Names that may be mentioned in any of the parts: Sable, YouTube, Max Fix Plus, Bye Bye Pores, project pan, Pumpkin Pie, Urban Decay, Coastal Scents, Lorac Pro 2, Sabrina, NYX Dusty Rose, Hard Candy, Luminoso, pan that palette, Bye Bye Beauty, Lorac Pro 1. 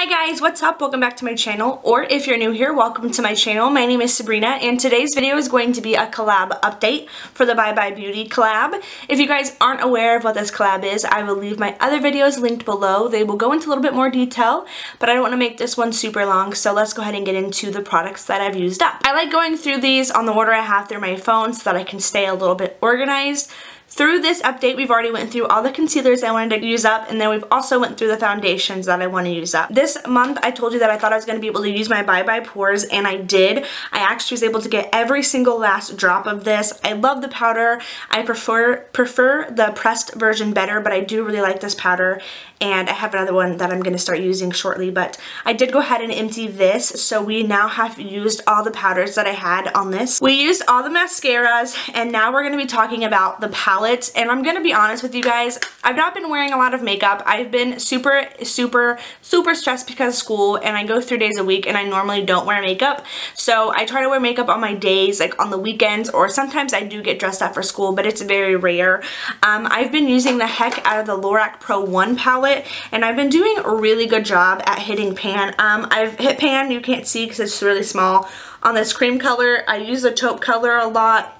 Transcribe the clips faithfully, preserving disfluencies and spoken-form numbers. Hi guys, what's up? Welcome back to my channel, or if you're new here, welcome to my channel. My name is Sabrina, and today's video is going to be a collab update for the Bye Bye Beauty collab. If you guys aren't aware of what this collab is, I will leave my other videos linked below. They will go into a little bit more detail, but I don't want to make this one super long, so let's go ahead and get into the products that I've used up. I like going through these on the order I have through my phone so that I can stay a little bit organized. Through this update, we've already went through all the concealers I wanted to use up, and then we've also went through the foundations that I want to use up. This month, I told you that I thought I was going to be able to use my Bye Bye Pores, and I did. I actually was able to get every single last drop of this. I love the powder. I prefer prefer the pressed version better, but I do really like this powder, and I have another one that I'm going to start using shortly, but I did go ahead and empty this, so we now have used all the powders that I had on this. We used all the mascaras, and now we're going to be talking about the powder. And I'm gonna be honest with you guys, I've not been wearing a lot of makeup. I've been super, super, super stressed because of school, and I go three days a week, and I normally don't wear makeup. So I try to wear makeup on my days, like on the weekends, or sometimes I do get dressed up for school, but it's very rare. Um, I've been using the heck out of the Lorac Pro one palette, and I've been doing a really good job at hitting pan. Um, I've hit pan, you can't see because it's really small, on this cream color. I use the taupe color a lot.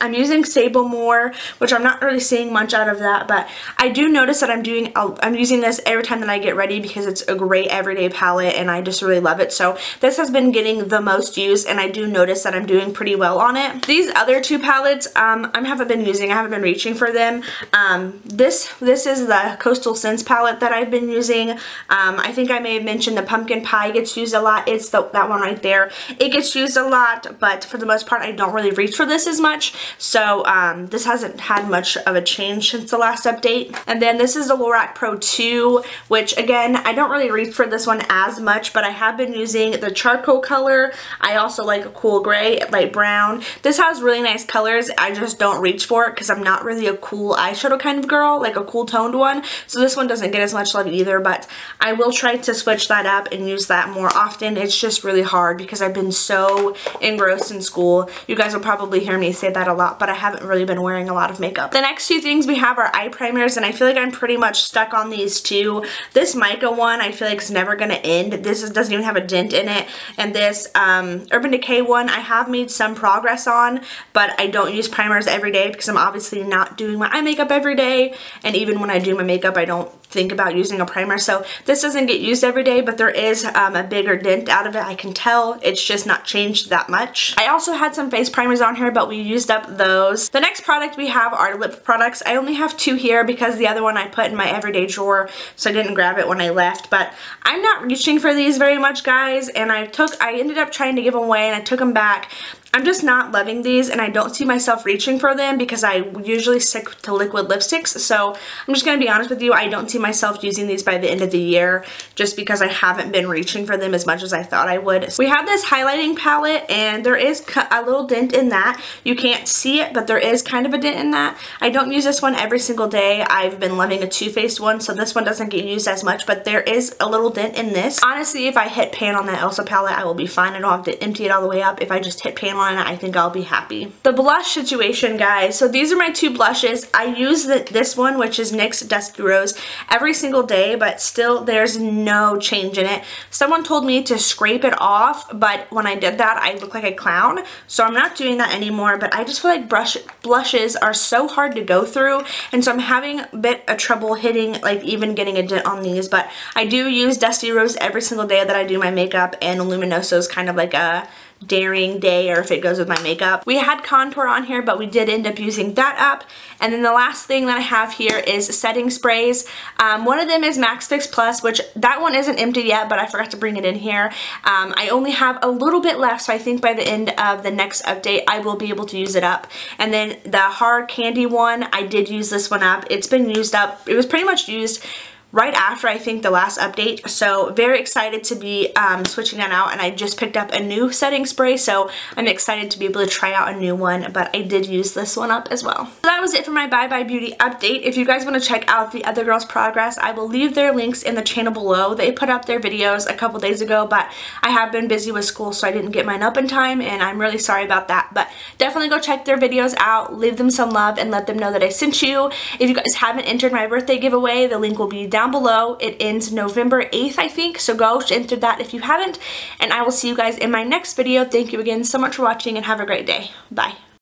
I'm using Sable more, which I'm not really seeing much out of that, but I do notice that I'm doing, I'm using this every time that I get ready because it's a great everyday palette and I just really love it. So this has been getting the most use, and I do notice that I'm doing pretty well on it. These other two palettes, um, I haven't been using, I haven't been reaching for them. Um, this, this is the Coastal Scents palette that I've been using. Um, I think I may have mentioned the Pumpkin Pie gets used a lot. It's the, that one right there. It gets used a lot, but for the most part, I don't really reach for this as much. So um, this hasn't had much of a change since the last update. And then this is the Lorac Pro two, which again, I don't really reach for this one as much, but I have been using the charcoal color. I also like a cool gray, light brown. This has really nice colors. I just don't reach for it because I'm not really a cool eyeshadow kind of girl, like a cool toned one. So this one doesn't get as much love either, but I will try to switch that up and use that more often. It's just really hard because I've been so engrossed in school. You guys will probably hear me say that a lot. lot, but I haven't really been wearing a lot of makeup. The next two things we have are eye primers, and I feel like I'm pretty much stuck on these two. This mica one I feel like is never going to end. This is, doesn't even have a dent in it, and this um, Urban Decay one I have made some progress on, but I don't use primers every day because I'm obviously not doing my eye makeup every day, and even when I do my makeup I don't think about using a primer, so this doesn't get used every day, but there is um, a bigger dent out of it. I can tell it's just not changed that much. I also had some face primers on here, but we used up those. The next product we have are lip products. I only have two here because the other one I put in my everyday drawer, so I didn't grab it when I left, but I'm not reaching for these very much, guys, and I took, I ended up trying to give them away and I took them back. I'm just not loving these, and I don't see myself reaching for them because I usually stick to liquid lipsticks, so I'm just going to be honest with you, I don't see myself using these by the end of the year just because I haven't been reaching for them as much as I thought I would. We have this highlighting palette, and there is a little dent in that. You can't see it, but there is kind of a dent in that. I don't use this one every single day. I've been loving a Too Faced one, so this one doesn't get used as much, but there is a little dent in this. Honestly, if I hit pan on that Elsa palette, I will be fine. I don't have to empty it all the way up. If I just hit pan on I think I'll be happy. The blush situation, guys. So these are my two blushes. I use the, this one, which is NYX Dusty Rose, every single day, but still there's no change in it. Someone told me to scrape it off, but when I did that, I look like a clown. So I'm not doing that anymore, but I just feel like brush, blushes are so hard to go through, and so I'm having a bit of trouble hitting, like even getting a dent on these, but I do use Dusty Rose every single day that I do my makeup, and Luminoso is kind of like a daring day, or if it goes with my makeup. We had contour on here, but we did end up using that up. And then the last thing that I have here is setting sprays. Um, one of them is Max Fix Plus, which that one isn't empty yet, but I forgot to bring it in here. Um, I only have a little bit left, so I think by the end of the next update I will be able to use it up. And then the Hard Candy one, I did use this one up. It's been used up. It was pretty much used right after I think the last update, so very excited to be um, switching that out, and I just picked up a new setting spray, so I'm excited to be able to try out a new one, but I did use this one up as well. So that was it for my Bye Bye Beauty update. If you guys want to check out the other girls' progress, I will leave their links in the channel below. They put up their videos a couple days ago, but I have been busy with school, so I didn't get mine up in time, and I'm really sorry about that, but definitely go check their videos out, leave them some love, and let them know that I sent you. If you guys haven't entered my birthday giveaway, the link will be down down below. It ends November eighth, I think, so go and through that if you haven't, and I will see you guys in my next video. Thank you again so much for watching, and have a great day. Bye.